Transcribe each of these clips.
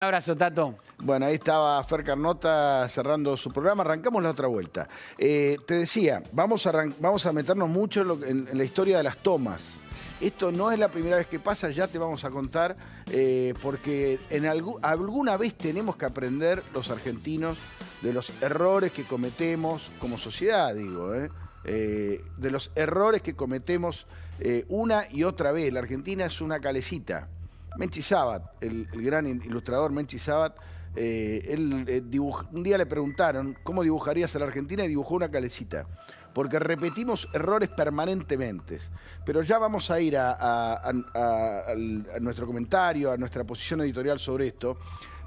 Un abrazo, Tato. Bueno, ahí estaba Fer Carnota cerrando su programa. Arrancamos la otra vuelta. Te decía, vamos a meternos mucho en la historia de las tomas. Esto no es la primera vez que pasa, ya te vamos a contar, porque alguna vez tenemos que aprender los argentinos de los errores que cometemos como sociedad, digo, de los errores que cometemos una y otra vez. La Argentina es una calecita. Menchi Sabat, el gran ilustrador Menchi Sabat, un día le preguntaron cómo dibujarías a la Argentina y dibujó una calecita, porque repetimos errores permanentemente. Pero ya vamos a ir a nuestro comentario, a nuestra posición editorial sobre esto,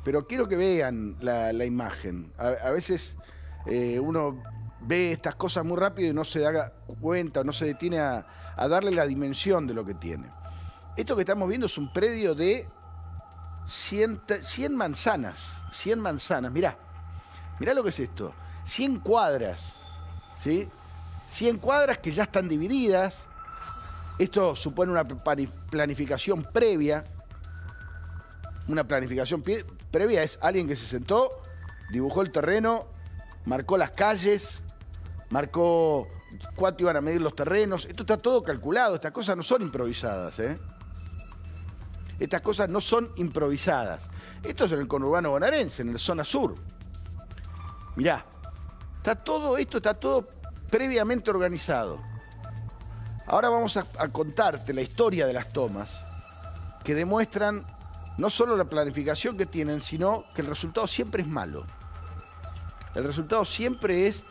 pero quiero que vean la imagen. A veces uno ve estas cosas muy rápido y no se da cuenta, no se detiene a darle la dimensión de lo que tiene. Esto que estamos viendo es un predio de 100 manzanas. 100 manzanas, mirá. Mirá lo que es esto. 100 cuadras, ¿sí? 100 cuadras que ya están divididas. Esto supone una planificación previa. Una planificación previa es alguien que se sentó, dibujó el terreno, marcó las calles, marcó cuánto iban a medir los terrenos. Esto está todo calculado. Estas cosas no son improvisadas, ¿eh? Estas cosas no son improvisadas. Esto es en el conurbano bonaerense, en la zona sur. Mirá, está todo esto, está todo previamente organizado. Ahora vamos a contarte la historia de las tomas, que demuestran no solo la planificación que tienen, sino que el resultado siempre es malo. El resultado siempre es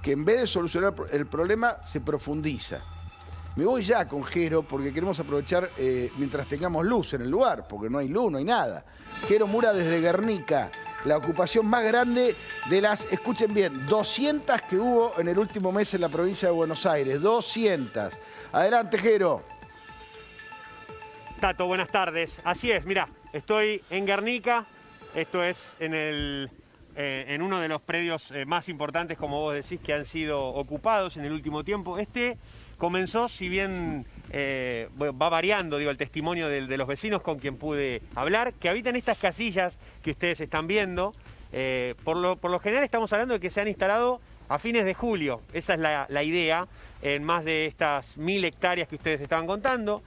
que en vez de solucionar el problema, se profundiza. Me voy ya con Jero porque queremos aprovechar mientras tengamos luz en el lugar, porque no hay luz, no hay nada. Jero Mura desde Guernica, la ocupación más grande de las, escuchen bien, 200 que hubo en el último mes en la provincia de Buenos Aires, 200. Adelante, Jero. Tato, buenas tardes. Así es, mirá, estoy en Guernica, esto es en uno de los predios más importantes, como vos decís, que han sido ocupados en el último tiempo. Este comenzó, si bien va variando, digo, el testimonio de los vecinos con quien pude hablar, que habitan estas casillas que ustedes están viendo. Por lo general estamos hablando de que se han instalado a fines de julio. Esa es la idea, en más de estas 1000 hectáreas que ustedes estaban contando.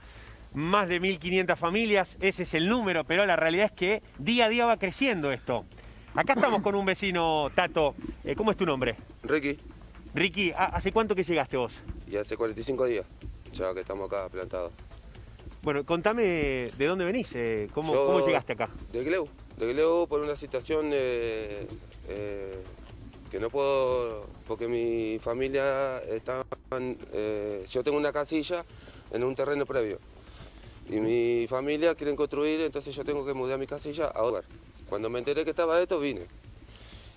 Más de 1500 familias, ese es el número, pero la realidad es que día a día va creciendo esto. Acá estamos con un vecino, Tato. ¿Cómo es tu nombre? Ricky. Ricky, ¿hace cuánto que llegaste vos? Y hace 45 días, ya que estamos acá plantados. Bueno, contame de dónde venís, ¿cómo llegaste acá? De Glew, por una situación que no puedo, porque mi familia está... yo tengo una casilla en un terreno previo y mi familia quieren construir, entonces yo tengo que mudar mi casilla a otro lugar. Cuando me enteré que estaba esto, vine.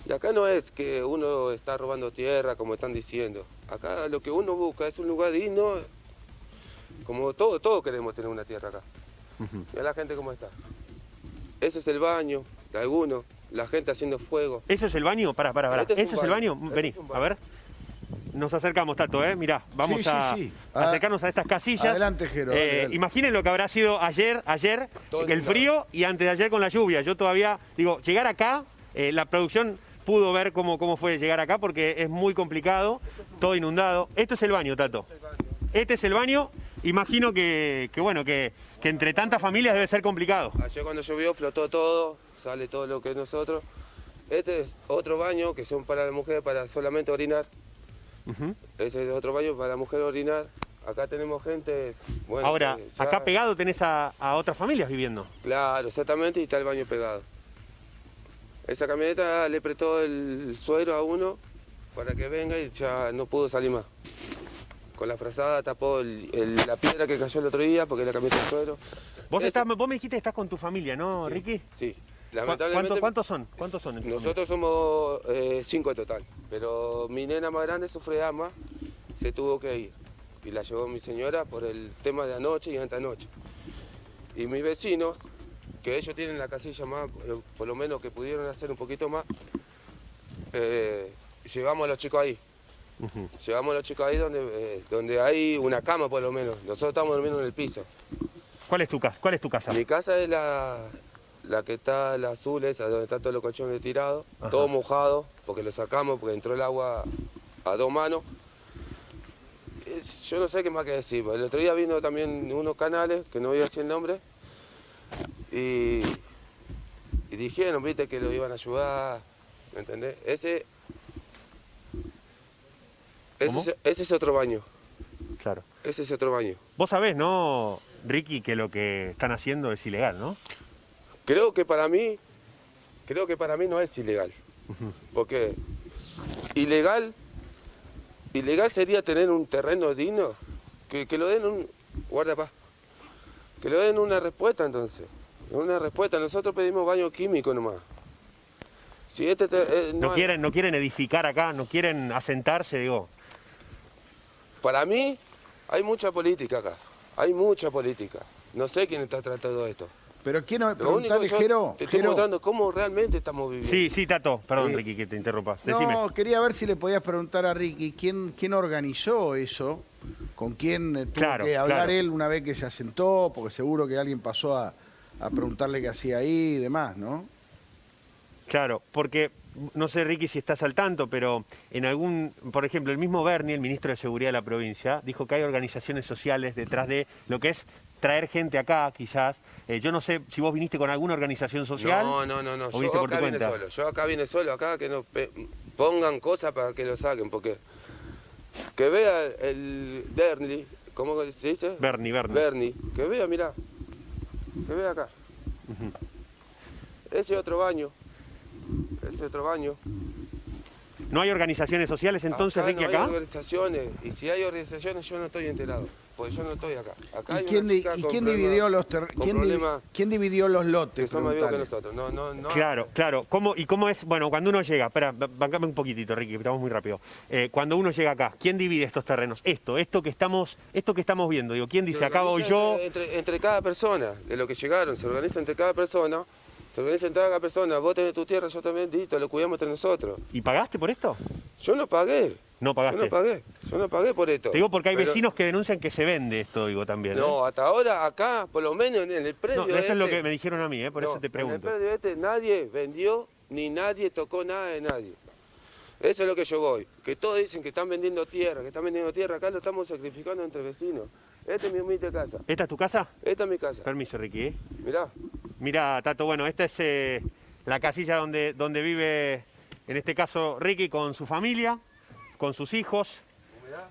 Y acá no es que uno está robando tierra, como están diciendo. Acá lo que uno busca es un lugar digno, como todos queremos tener una tierra acá. Mirá la gente cómo está. Ese es el baño de algunos, la gente haciendo fuego. ¿Eso es el baño? Pará. Este es ¿eso es el baño? Vení, a ver. Nos acercamos, Tato, ¿eh? Mirá, vamos a acercarnos a estas casillas. Adelante, Jero. Imaginen lo que habrá sido ayer, el frío y antes de ayer con la lluvia. Yo todavía, digo, llegar acá, la producción pudo ver cómo fue llegar acá porque es muy complicado, todo inundado. Esto es el baño, Tato. Este es el baño. Imagino que entre tantas familias debe ser complicado. Ayer cuando llovió flotó todo, sale todo lo que es nosotros. Este es otro baño que son para la mujer, para solamente orinar. Ese es otro baño para la mujer orinar. Acá tenemos gente... Bueno, ahora, ya... acá pegado tenés a otras familias viviendo. Claro, exactamente, y está el baño pegado. Esa camioneta le prestó el suero a uno para que venga y ya no pudo salir más. Con la frazada tapó la piedra que cayó el otro día porque la camioneta del suero. Vos me dijiste que estás con tu familia, ¿no, Ricky? Sí. Lamentablemente, ¿Cuántos son? Nosotros somos 5 en total, pero mi nena más grande sufre asma, se tuvo que ir y la llevó mi señora por el tema de anoche y antanoche. Y mis vecinos, que ellos tienen la casilla más, por lo menos que pudieron hacer un poquito más, llevamos a los chicos ahí. Llevamos a los chicos ahí donde hay una cama por lo menos. Nosotros estamos durmiendo en el piso. ¿Cuál es tu casa? Mi casa es la... la que está el azul, esa donde están todos los colchones tirados, todo mojado, porque lo sacamos, porque entró el agua a dos manos. Yo no sé qué más que decir. El otro día vino también unos canales, que no voy a decir el nombre, y dijeron, viste, que lo iban a ayudar, ¿me entendés? Ese es otro baño. Claro. Ese es otro baño. Vos sabés, ¿no, Ricky, que lo que están haciendo es ilegal, no? Creo que para mí no es ilegal. Porque ilegal sería tener un terreno digno, que lo den un... guardapaz. Que lo den una respuesta, entonces. Una respuesta. Nosotros pedimos baño químico nomás. Si no quieren edificar acá, no quieren asentarse, digo. Para mí hay mucha política acá. Hay mucha política. No sé quién está tratando esto. Pero quiero preguntarle, Jero... Te estoy mostrando cómo realmente estamos viviendo. Sí, sí, Tato. Perdón, Ricky, que te interrumpas. Decime. No, quería ver si le podías preguntar a Ricky quién organizó eso, con quién tuvo que hablar él una vez que se asentó, porque seguro que alguien pasó a preguntarle qué hacía ahí y demás, ¿no? Claro, porque... No sé, Ricky, si estás al tanto, pero en algún... Por ejemplo, el mismo Berni, el ministro de Seguridad de la provincia, dijo que hay organizaciones sociales detrás de lo que es traer gente acá, quizás. Yo no sé si vos viniste con alguna organización social. No. Yo acá vine solo. Acá que nos pongan cosas para que lo saquen, porque... Que vea el Berni, ¿cómo se dice? Berni. Que vea, mirá. Que vea acá. Ese otro baño. Ese otro baño. ¿No hay organizaciones sociales entonces, Ricky, acá? No hay organizaciones, y si hay organizaciones yo no estoy enterado, porque yo no estoy acá. Acá hay ¿Quién dividió los lotes? Que son más vivos que nosotros. Claro. ¿Cómo es? Bueno, cuando uno llega, espera, bancame un poquitito, Ricky, estamos muy rápido. Cuando uno llega acá, ¿quién divide estos terrenos? Esto que estamos viendo, digo, ¿quién dice acá voy yo? Entre cada persona, de lo que llegaron, se organiza entre cada persona. Se organiza entre cada persona, vos tenés tu tierra, yo también, te lo cuidamos entre nosotros. ¿Y pagaste por esto? Yo no pagué. ¿No pagaste? Yo no pagué por esto. Te digo porque hay vecinos que denuncian que se vende esto, digo, también. No, hasta ahora, acá, por lo menos en el predio eso es lo que me dijeron a mí, por eso te pregunto. En el predio nadie vendió, ni nadie tocó nada de nadie. Eso es lo que yo voy. Que todos dicen que están vendiendo tierra, acá lo estamos sacrificando entre vecinos. Esta es mi humilde casa. ¿Esta es tu casa? Esta es mi casa. Permiso, Ricky. Mirá. Mirá, Tato, bueno, esta es la casilla donde vive, en este caso, Ricky con su familia, con sus hijos. Mirá.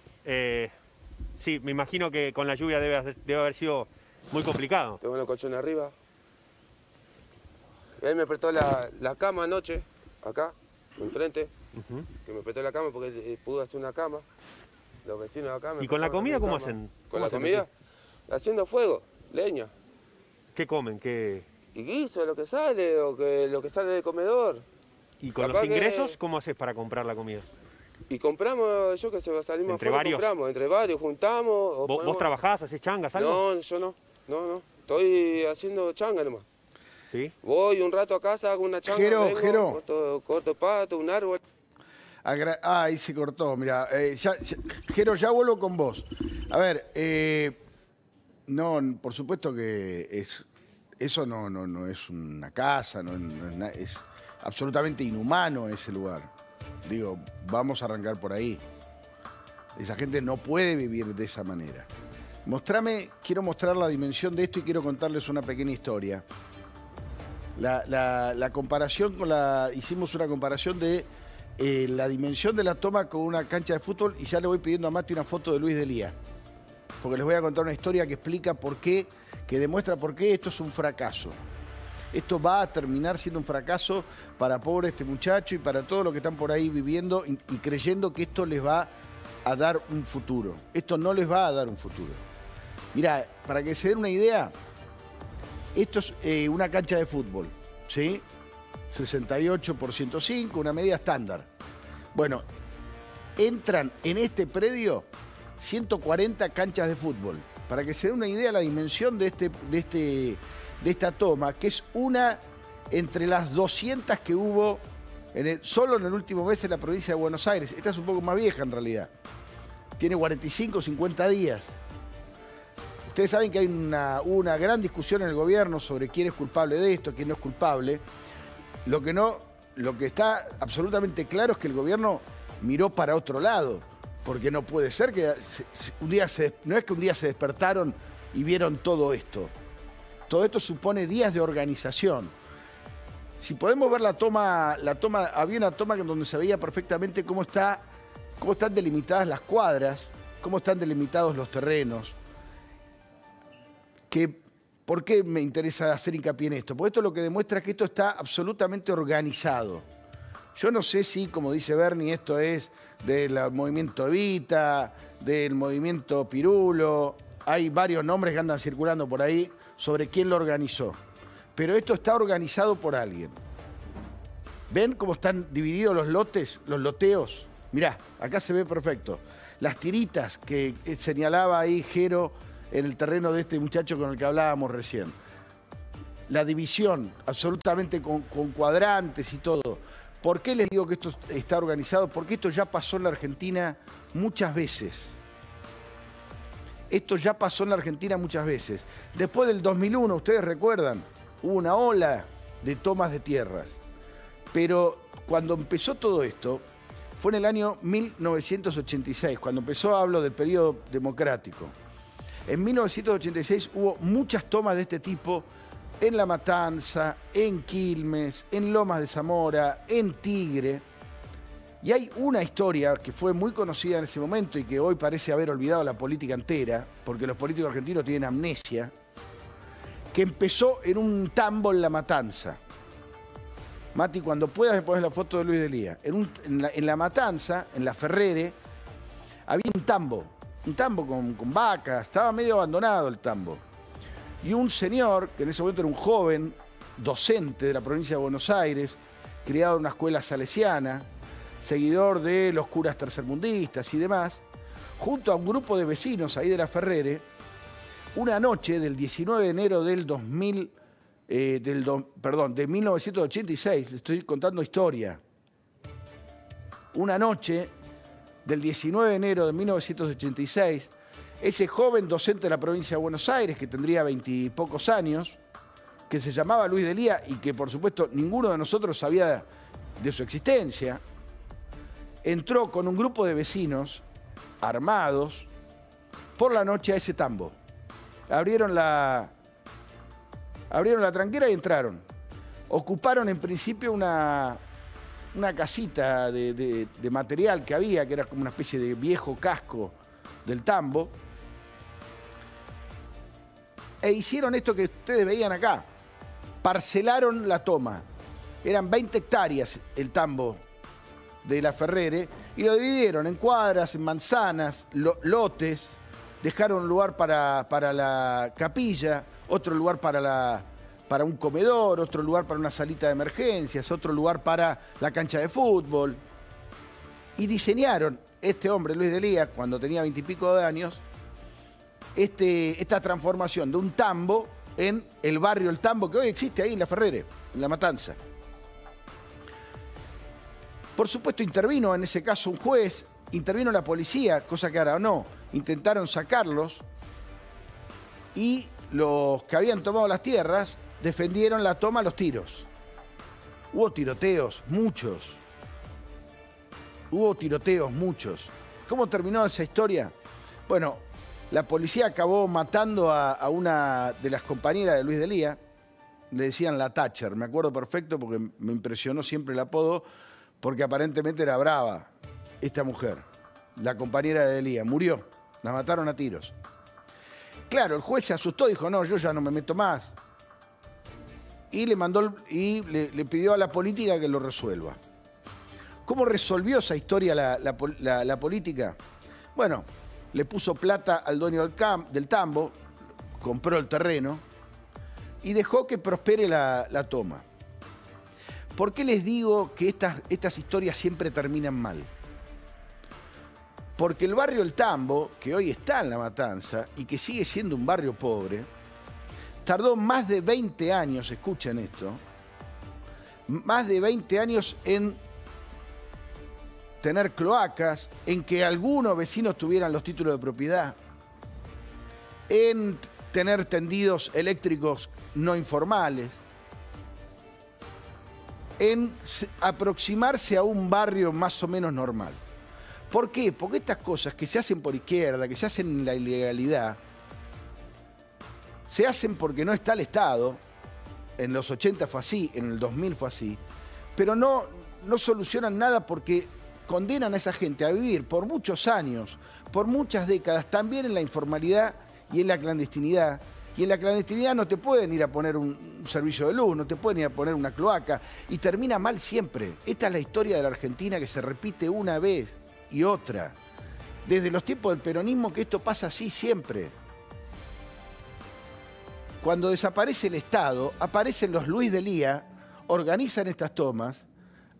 Sí, me imagino que con la lluvia debe haber sido muy complicado. Tengo los colchones arriba. Él me prestó la cama anoche, acá, enfrente. Que me prestó la cama porque pudo hacer una cama. Los vecinos acá me... ¿Y con la comida cómo hacen? ¿Con la comida? Haciendo fuego, leña. ¿Qué comen? Y guiso, lo que sale, lo que sale del comedor. ¿Y con los ingresos cómo haces para comprar la comida? Y compramos, yo qué sé, salimos afuera, compramos, entre varios, juntamos. ¿Vos trabajás, hacés changas, algo? No, yo no, estoy haciendo changa nomás. ¿Sí? Voy un rato a casa, hago una changa, corto pato, un árbol. Ahí se cortó, mirá. Jero, ya vuelvo con vos. A ver, no, por supuesto que eso no es una casa, es absolutamente inhumano ese lugar. Digo, vamos a arrancar por ahí. Esa gente no puede vivir de esa manera. Quiero mostrar la dimensión de esto y quiero contarles una pequeña historia. La comparación hicimos una comparación de la dimensión de la toma con una cancha de fútbol, y ya le voy pidiendo a Mati una foto de Luis D'Elía, porque les voy a contar una historia que explica por qué, que demuestra por qué esto es un fracaso. Esto va a terminar siendo un fracaso para pobre este muchacho y para todos los que están por ahí viviendo y creyendo que esto les va a dar un futuro. Esto no les va a dar un futuro. Mirá, para que se den una idea, esto es una cancha de fútbol, ¿sí? 68 por 105, una medida estándar. Bueno, entran en este predio 140 canchas de fútbol. Para que se den una idea de la dimensión de esta toma, que es una entre las 200 que hubo solo en el último mes en la provincia de Buenos Aires. Esta es un poco más vieja en realidad. Tiene 45 o 50 días. Ustedes saben que hay una gran discusión en el gobierno sobre quién es culpable de esto, quién no es culpable. Lo que está absolutamente claro es que el gobierno miró para otro lado, porque no puede ser que no es que un día se despertaron y vieron todo esto. Todo esto supone días de organización. Si podemos ver la toma, había una toma donde se veía perfectamente cómo están delimitadas las cuadras, cómo están delimitados los terrenos. ¿Por qué me interesa hacer hincapié en esto? Porque esto lo que demuestra es que esto está absolutamente organizado. Yo no sé si, como dice Berni, esto es del movimiento Evita, del movimiento Pirulo. Hay varios nombres que andan circulando por ahí sobre quién lo organizó. Pero esto está organizado por alguien. ¿Ven cómo están divididos los lotes, los loteos? Mirá, acá se ve perfecto. Las tiritas que señalaba ahí Jero en el terreno de este muchacho con el que hablábamos recién. La división, absolutamente con cuadrantes y todo. ¿Por qué les digo que esto está organizado? Porque esto ya pasó en la Argentina muchas veces. Esto ya pasó en la Argentina muchas veces. Después del 2001, ustedes recuerdan, hubo una ola de tomas de tierras. Pero cuando empezó todo esto, fue en el año 1986, cuando empezó, hablo del periodo democrático. En 1986 hubo muchas tomas de este tipo en La Matanza, en Quilmes, en Lomas de Zamora, en Tigre. Y hay una historia que fue muy conocida en ese momento y que hoy parece haber olvidado la política entera, porque los políticos argentinos tienen amnesia, que empezó en un tambo en La Matanza. Mati, cuando puedas me pones la foto de Luis D'Elía. En La Matanza, en La Ferrere, había un tambo con vacas, estaba medio abandonado el tambo. Y un señor, que en ese momento era un joven, docente de la provincia de Buenos Aires, criado en una escuela salesiana, seguidor de los curas tercermundistas y demás, junto a un grupo de vecinos ahí de La Ferrere, una noche del 19 de enero de 1986, estoy contando historia, una noche del 19 de enero de 1986, ese joven docente de la provincia de Buenos Aires, que tendría 20 y pocos años, que se llamaba Luis D'Elía y que, por supuesto, ninguno de nosotros sabía de su existencia, entró con un grupo de vecinos armados por la noche a ese tambo. Abrieron la tranquera y entraron. Ocuparon en principio una casita de material que había, que era como una especie de viejo casco del tambo. E hicieron esto que ustedes veían acá. Parcelaron la toma. Eran 20 hectáreas el tambo de La Ferrere y lo dividieron en cuadras, en manzanas, lotes. Dejaron un lugar para la capilla, otro lugar para un comedor, otro lugar para una salita de emergencias, otro lugar para la cancha de fútbol. Y diseñaron, este hombre, Luis D'Elía, cuando tenía 20 y pico de años, esta transformación de un tambo en el barrio El Tambo, que hoy existe ahí en La Ferrere, en La Matanza. Por supuesto, intervino en ese caso un juez, intervino la policía, cosa que ahora no, intentaron sacarlos y los que habían tomado las tierras defendieron la toma a los tiros. Hubo tiroteos, muchos. ¿Cómo terminó esa historia? Bueno, la policía acabó matando a una de las compañeras de Luis D'Elía. Le decían la Thatcher, me acuerdo perfecto porque me impresionó siempre el apodo, porque aparentemente era brava esta mujer, la compañera de D'Elía. Murió, la mataron a tiros. Claro, el juez se asustó, dijo, no, yo ya no me meto más. Y le pidió a la política que lo resuelva. ¿Cómo resolvió esa historia la política? Bueno, le puso plata al dueño del tambo, compró el terreno y dejó que prospere la toma. ¿Por qué les digo que estas historias siempre terminan mal? Porque el barrio El Tambo, que hoy está en La Matanza y que sigue siendo un barrio pobre, tardó más de 20 años, escuchen esto, más de 20 años en tener cloacas, en que algunos vecinos tuvieran los títulos de propiedad, en tener tendidos eléctricos no informales, en aproximarse a un barrio más o menos normal. ¿Por qué? Porque estas cosas que se hacen por izquierda, que se hacen en la ilegalidad, se hacen porque no está el Estado. En los 80 fue así, en el 2000 fue así. Pero no solucionan nada porque condenan a esa gente a vivir por muchos años, por muchas décadas, también en la informalidad y en la clandestinidad. Y en la clandestinidad no te pueden ir a poner un servicio de luz, no te pueden ir a poner una cloaca. Y termina mal siempre. Esta es la historia de la Argentina que se repite una vez y otra. Desde los tiempos del peronismo que esto pasa así siempre. Cuando desaparece el Estado, aparecen los Luis D'Elía, organizan estas tomas,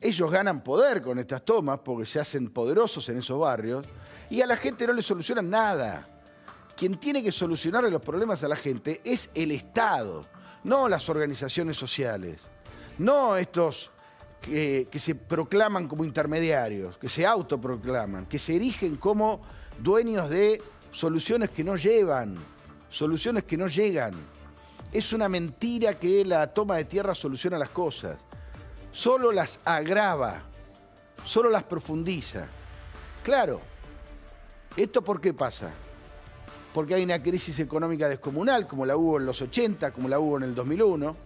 ellos ganan poder con estas tomas porque se hacen poderosos en esos barrios y a la gente no le solucionan nada. Quien tiene que solucionarle los problemas a la gente es el Estado, no las organizaciones sociales, no estos que se proclaman como intermediarios, que se autoproclaman, que se erigen como dueños de soluciones que no llevan, soluciones que no llegan. Es una mentira que la toma de tierra soluciona las cosas. Solo las agrava, solo las profundiza. Claro, ¿esto por qué pasa? Porque hay una crisis económica descomunal, como la hubo en los 80, como la hubo en el 2001,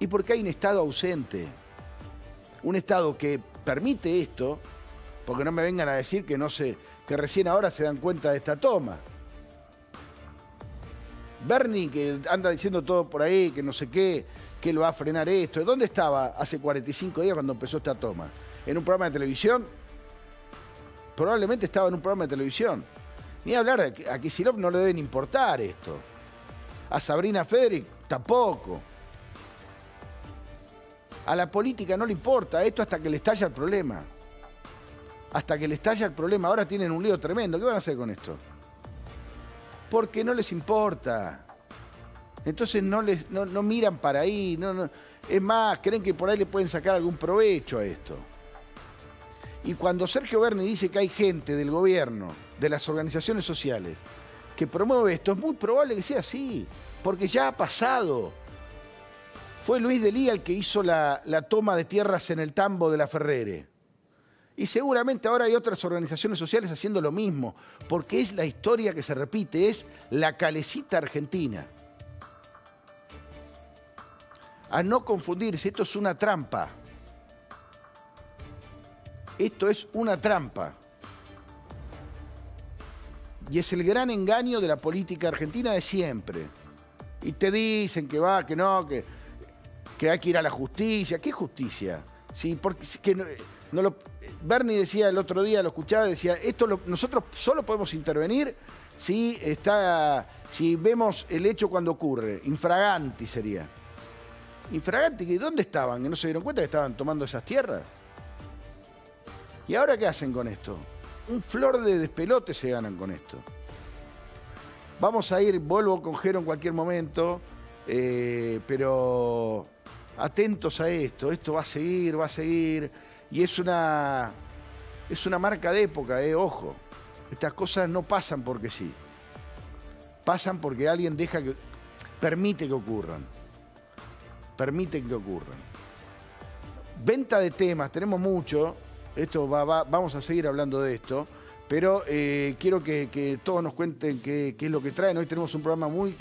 y porque hay un Estado ausente. Un Estado que permite esto, porque no me vengan a decir que, que recién ahora se dan cuenta de esta toma. Berni, que anda diciendo todo por ahí, que no sé qué, que lo va a frenar esto. ¿Dónde estaba hace 45 días cuando empezó esta toma? ¿En un programa de televisión? Probablemente estaba en un programa de televisión. Ni hablar, a Kicillof no le deben importar esto. A Sabrina Federici tampoco. A la política no le importa esto hasta que le estalla el problema. Hasta que le estalla el problema. Ahora tienen un lío tremendo. ¿Qué van a hacer con esto? Porque no les importa. Entonces no miran para ahí. Es más, creen que por ahí le pueden sacar algún provecho a esto. Y cuando Sergio Berni dice que hay gente del gobierno, de las organizaciones sociales, que promueve esto, es muy probable que sea así, porque ya ha pasado. Fue Luis D'Elía el que hizo la toma de tierras en el tambo de La Ferrere. Y seguramente ahora hay otras organizaciones sociales haciendo lo mismo, porque es la historia que se repite, es la calecita argentina. A no confundirse, esto es una trampa. Esto es una trampa. Y es el gran engaño de la política argentina de siempre. Y te dicen que va, que no, que hay que ir a la justicia. ¿Qué justicia? Sí, porque que no lo, Berni decía el otro día, lo escuchaba, decía, nosotros solo podemos intervenir si vemos el hecho cuando ocurre. Infraganti sería. Infraganti, ¿dónde estaban? ¿Que no se dieron cuenta que estaban tomando esas tierras? ¿Y ahora qué hacen con esto? Un flor de despelote se ganan con esto. Vamos a ir, vuelvo con Jero en cualquier momento, pero atentos a esto. Esto va a seguir, y es una marca de época, ojo. Estas cosas no pasan porque sí. Pasan porque alguien permite que ocurran. Permiten que ocurran. Venta de temas, tenemos mucho. Esto vamos a seguir hablando de esto, pero quiero que todos nos cuenten qué es lo que traen. Hoy tenemos un programa muy